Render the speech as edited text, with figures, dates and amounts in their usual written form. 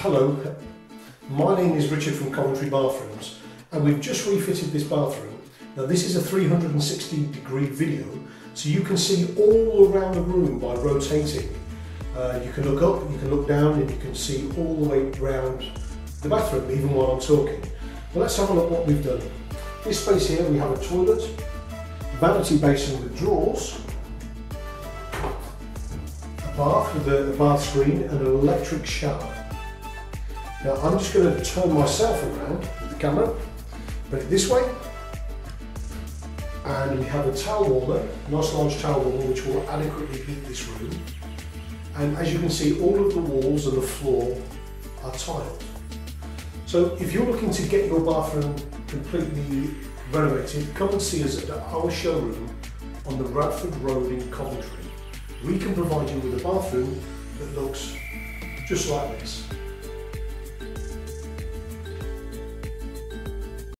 Hello, my name is Richard from Coventry Bathrooms, and we've just refitted this bathroom. Now this is a 360-degree video, so you can see all around the room by rotating. You can look up, you can look down, and you can see all the way around the bathroom, even while I'm talking. Well, let's have a look what we've done. This space here, we have a toilet, vanity basin with drawers, a bath with a bath screen, and an electric shower. Now I'm just going to turn myself around with the camera, bring it this way, and we have a towel warmer, a nice large towel warmer, which will adequately heat this room. And as you can see, all of the walls and the floor are tiled. So if you're looking to get your bathroom completely renovated, come and see us at our showroom on the Radford Road in Coventry. We can provide you with a bathroom that looks just like this.